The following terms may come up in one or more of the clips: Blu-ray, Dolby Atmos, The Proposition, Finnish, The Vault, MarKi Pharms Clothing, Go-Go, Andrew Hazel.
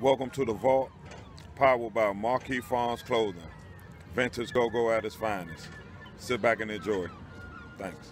Welcome to The Vault, powered by MarKi Pharms Clothing. Vintage go-go at its finest. Sit back and enjoy. Thanks.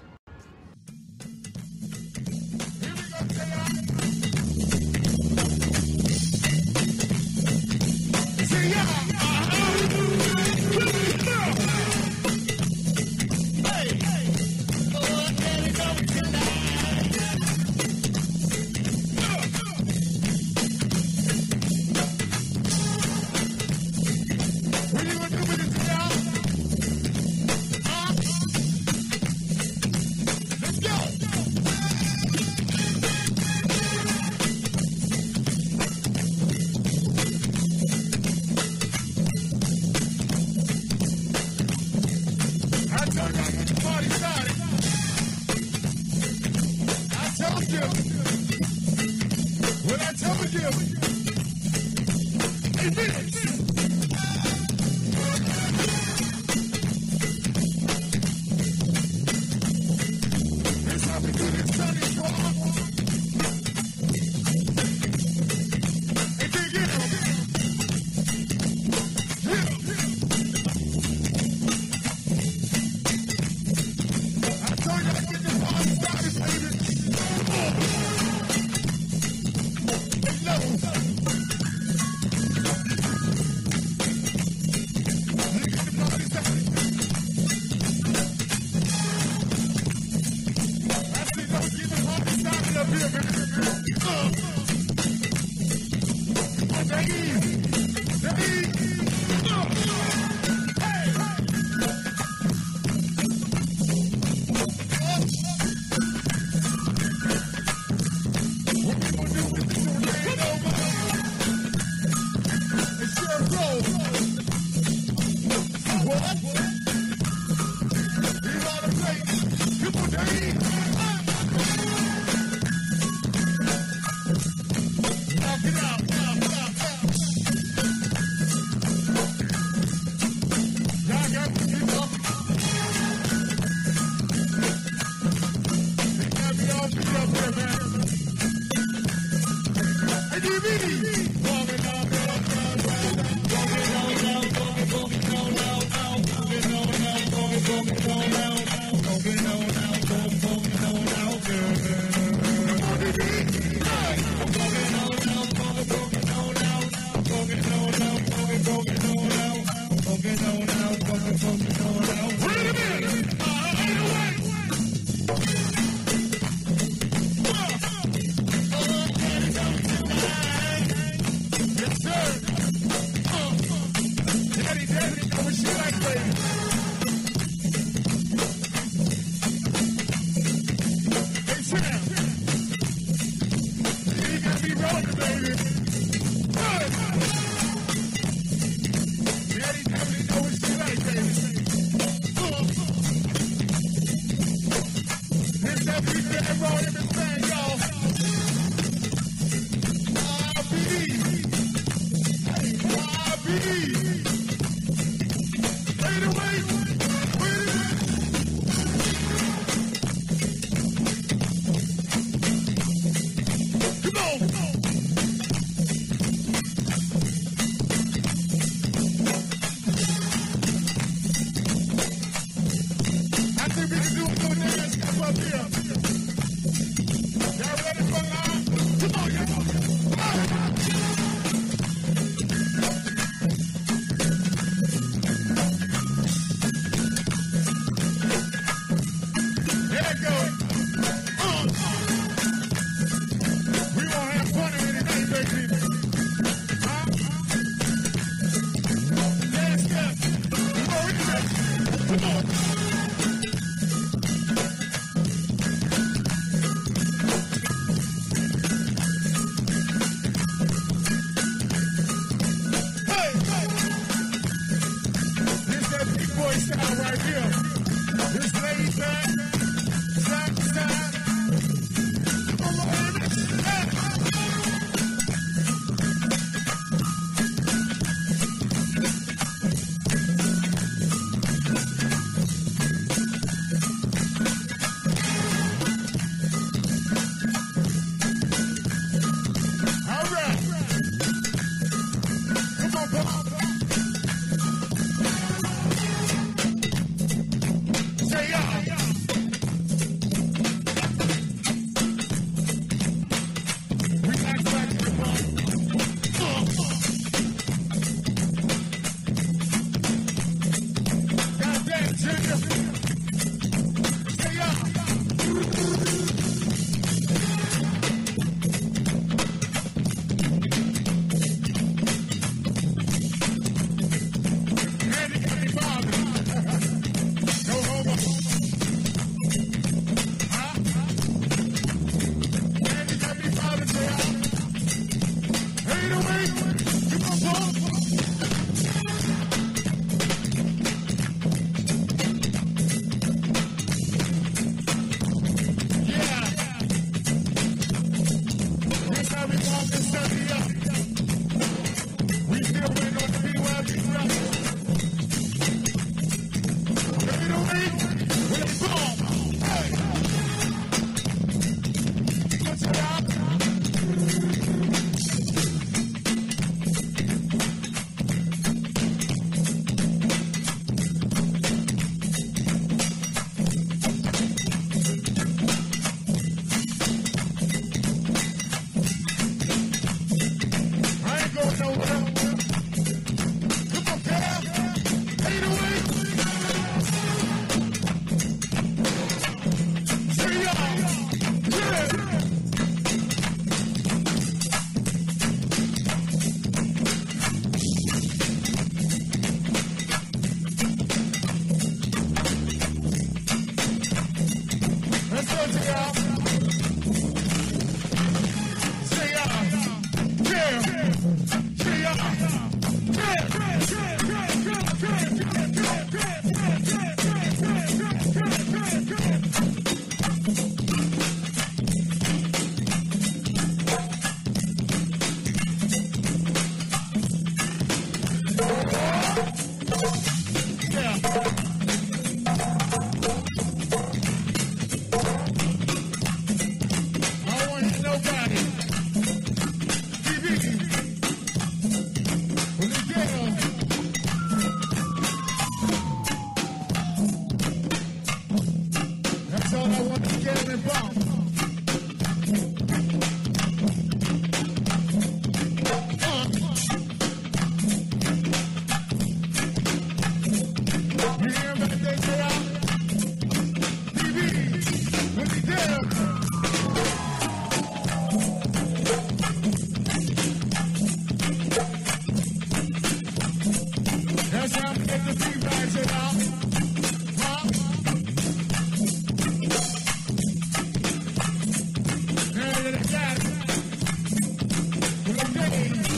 Hey!